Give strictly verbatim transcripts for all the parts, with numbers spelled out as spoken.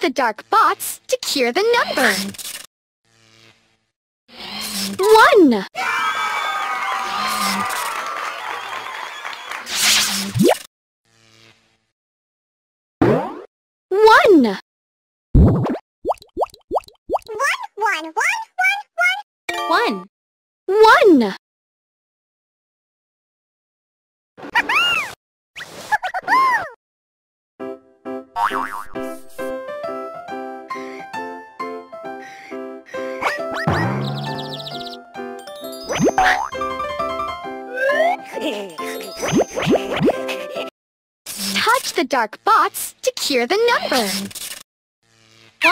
The dark bots to cure the number. One! One! One, one, one, one, one! One! One! Touch the dark bots to cure the number.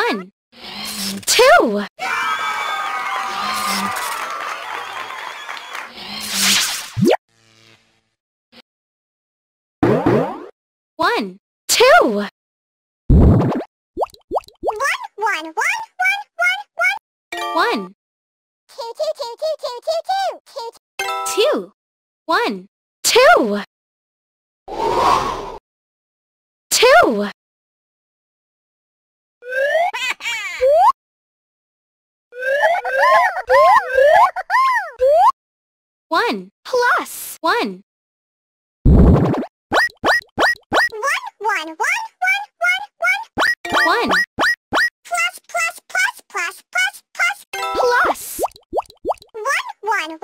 One, two, one, two, one, one, one, one, one, one, one, two, two, two, two, two, two, two, two. Two, one, two, two, one plus one, one, one, one, one, one, one, one, plus, plus, plus, plus, plus, plus, plus, one, one, one.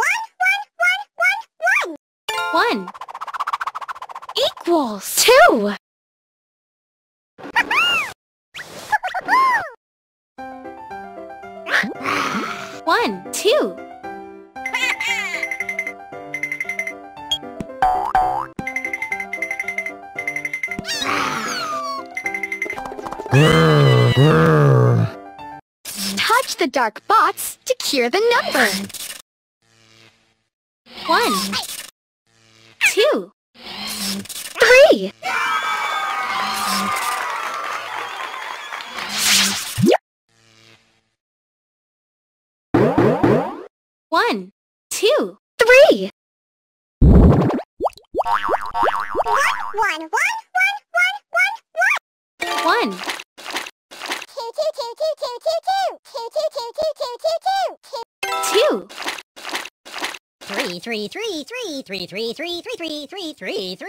One equals two. One, two. Touch the dark bots to cure the number. One. Two, three, one, two, three, one, one, one, one, one, one, one, one, two, two, two, two, two, two, two, two, two, two, two, two, two, two. Three, three, three, three, three, three, three, three, three, three, three, three, three,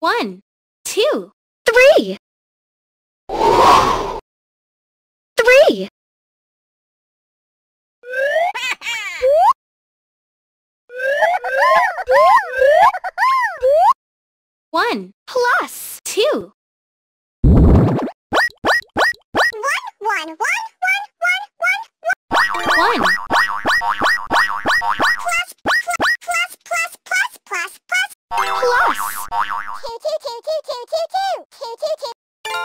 one, two, three, three, one plus two, one, one, one, one, one, one, one.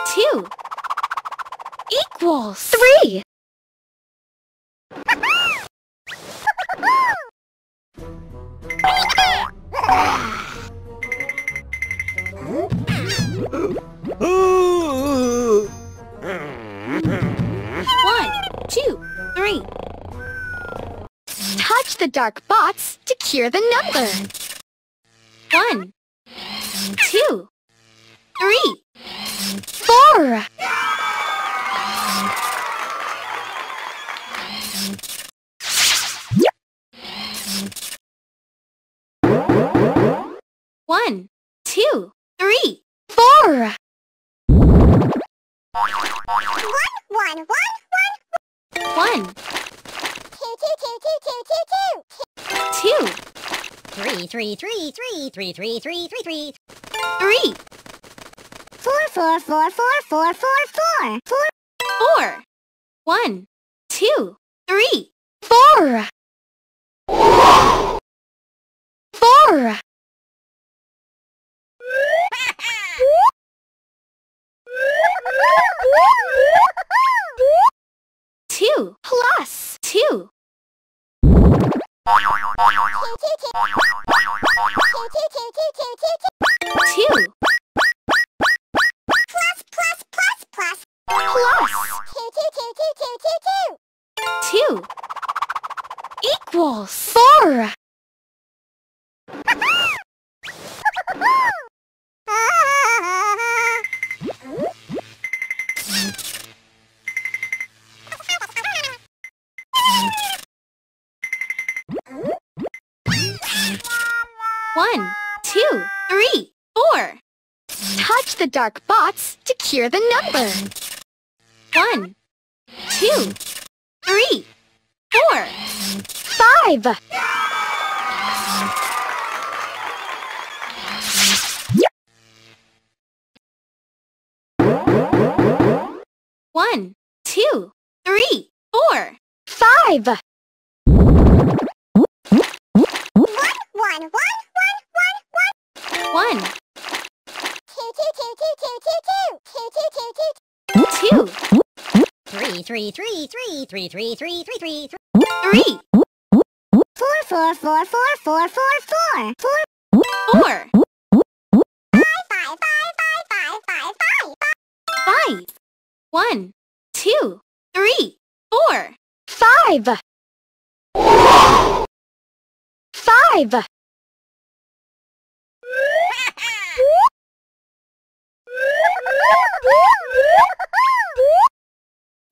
Two equals three. One, two, three. Touch the dark bots to cure the number. One, two, three. Four. One, two, three, four. One, one, one, one. One. Two, two, two, two, two, two, two. Two. Three, three, three, three, three, three, three, three, three. Three. Four, four, four, four, four, four, four, four, four. One, two, three, four. Four. Two plus two. The dark bots to cure the number. One, two, three, four, five. One, two, three, four, five. One, one, one, one, one, one. One. Two, three, three, three, three, three, three, three, three, three, three, four, four, four, four, four, four, four, four, four, five, five, five, five, five, five, five, five, one, two, three, four, five, five.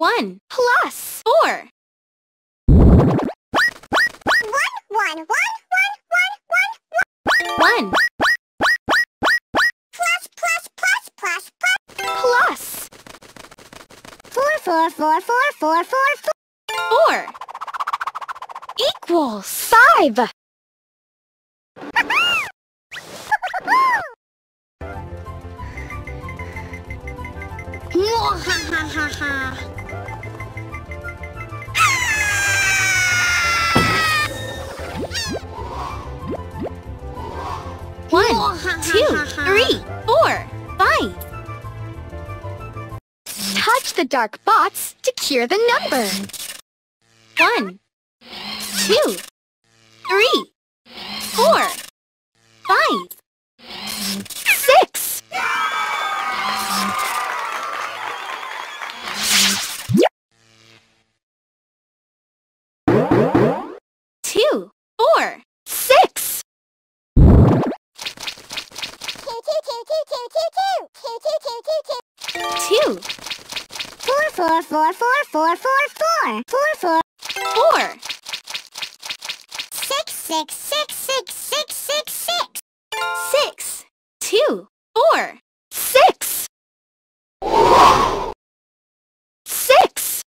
One plus four. One, one, one, one, one, one, one. One. Plus, plus, plus, plus, plus. Plus. Four, four, four, four, four, four, four. Four. Equals five. One, two, three, four, five. Touch the dark bots to cure the number. One, two, three, four, five, six. Two, four, six. Two. Four, four, four, four, four, four, four, four, four, four. Six, six, six, six, six, six, six. Six. Two, four, six. Six.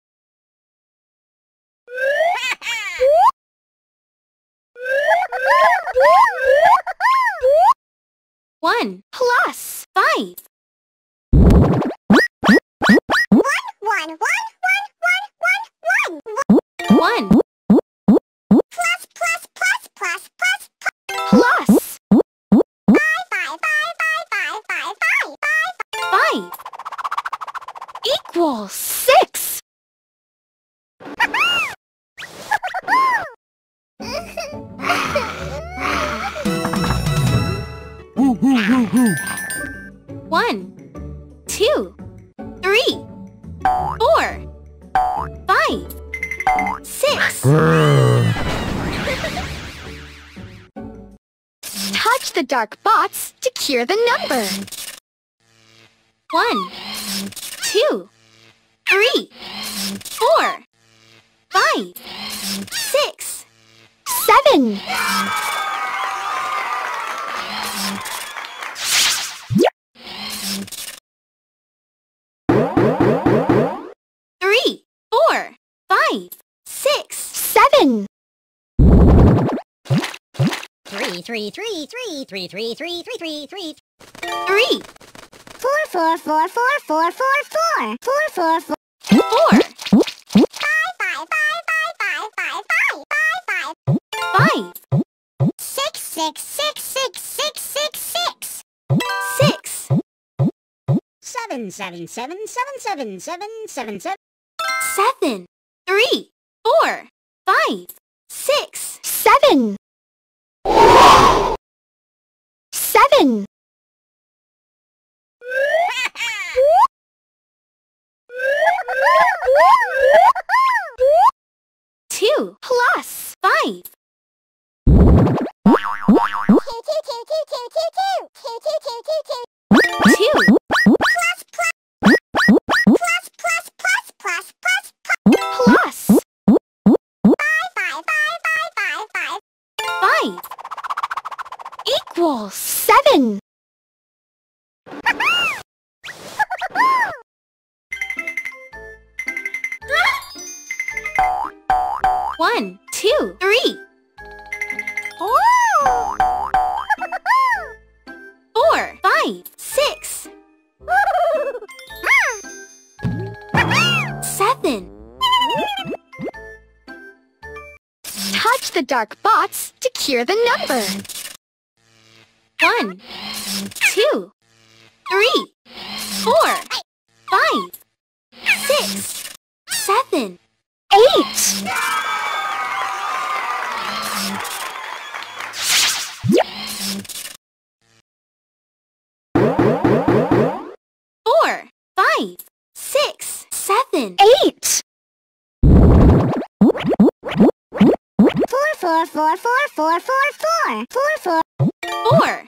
One plus five. One, one, one, one, one, one. One. Plus, plus, plus, plus, plus, plus. Plus. Five, five, five, five, five, five, five, five. Five. Equals six. One, two, three, four, five, six. Touch the dark bots to cure the number. One, two, three, four, five, six, seven. Three, four, five, six, seven. Three, three, three, three, three, three, three, three, three, three. Three. Four, four, four, four, four, four, four, four, four, four. Four. Five, five, five, five, five, five, five, five, five. Five. Six, six, six, six, six, six, six. Six. Seven, seven, seven, seven, seven, seven, seven, seven. Seven. Three, four, five, six, seven, seven, two plus five. Two. Equals seven. One, two, three. Four, five, six. Seven. Touch the dark box to cure the number. One, two, three, four, five, six, seven, eight. Four, five, six, seven, eight. Four, four, four, four, four, four, four, four, four. Four.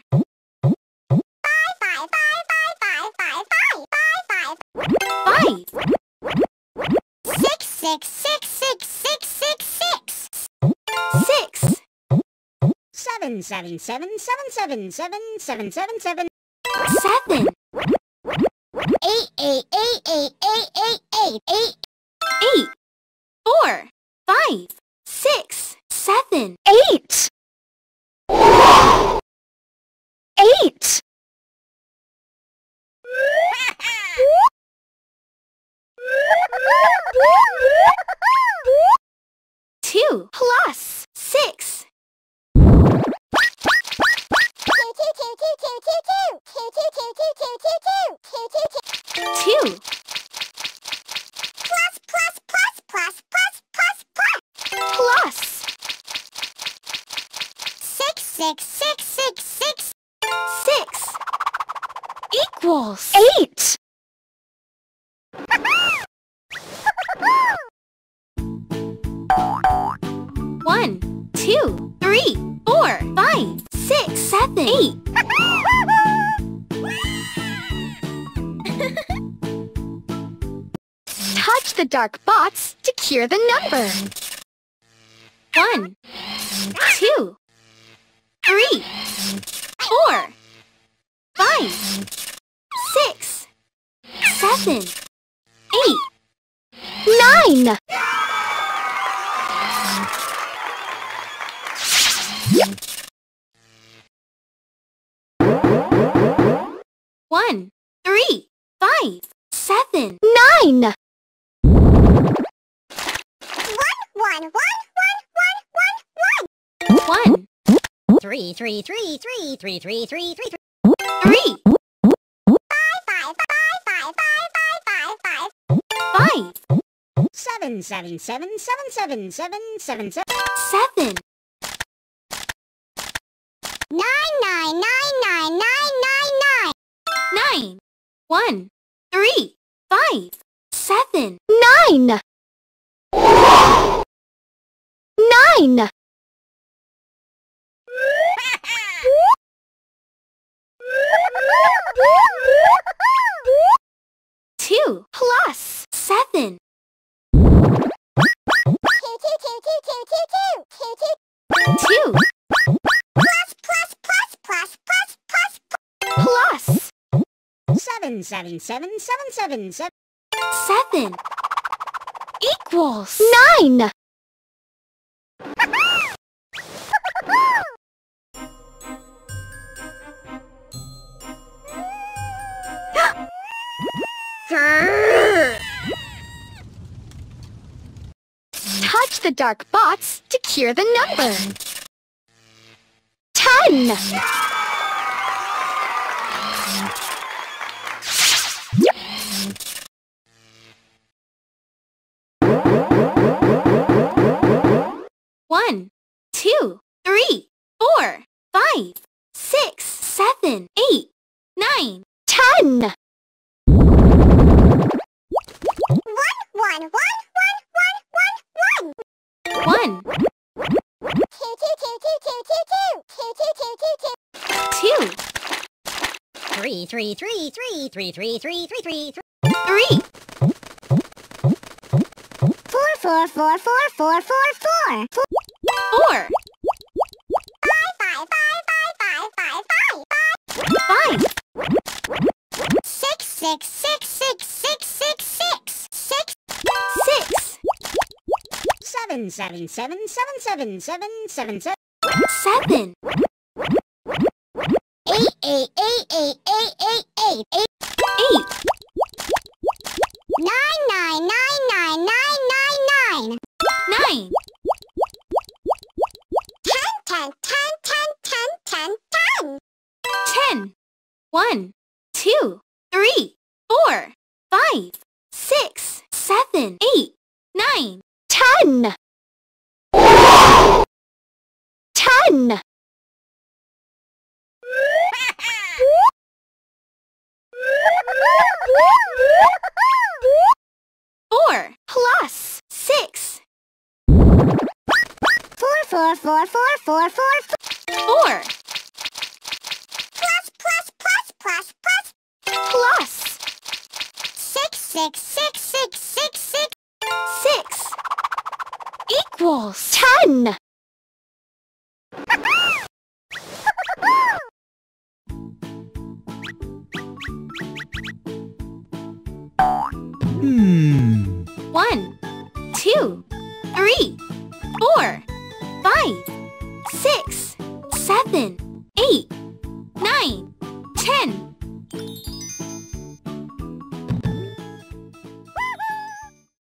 Five. Six, six, six, six, six, six, six. Six. Seven, seven, seven, seven, seven, seven, seven, seven, seven. Seven. Eight, eight, eight, eight, eight, eight, eight, eight. Eight. Four. Five. Six. Seven. Eight. Eight. Two plus six. Two. Plus plus plus plus plus plus plus. Plus. Six six six six six. Six equals eight. One, two, three, four, five, six, seven, eight. Touch the dark box to cure the number. One, two, three, four, five, six, seven, eight, nine. One, three, five, seven, nine. One, one, one, one, one, one, one. One. Three, three, three, three, three, three, three, three, three. Three. Five, five, five, five, five, five, five. Five. Seven, seven, seven, seven, seven, seven, seven, seven. Seven. Nine, nine, nine, nine, nine, nine, nine. Nine. One, three, five, seven, nine. Nine. Two plus seven. Two. Plus seven, seven, seven, seven, seven, seven, seven equals nine. Touch the dark box to cure the number. Ten. One, two, three, four, five, six, seven, eight, nine, ten. One, one, one, one, one, one, one. One. Two, two, two, two, two, two, two. Two, two, two, two, two. Two. Three, three, three, three, three, three, three, three, three, three. Four, four, four, four, four, four, four. Four. Five, five, five, five, five, five, five. Five. Six, six, six, six, six, six, six, six, six. Seven, seven, seven, seven, seven, seven, seven, seven. Seven. Eight, eight, eight, eight, eight, eight, eight, eight, eight. Nine, nine, nine, nine, nine, nine, nine. Nine. Ten, ten, ten, ten, ten, ten, ten. Ten. One, two, three, four, five, six, seven, eight, nine, ten. Ten. Four plus six. Four, four, four, four, four, four, four. Plus, plus, plus, plus, plus. Plus. Six, six, six, six, six, six. Six. Equals ten. Hmm. One, two, three, four, five, six, seven, eight,